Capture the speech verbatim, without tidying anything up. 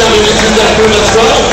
That we just used that pretty much well.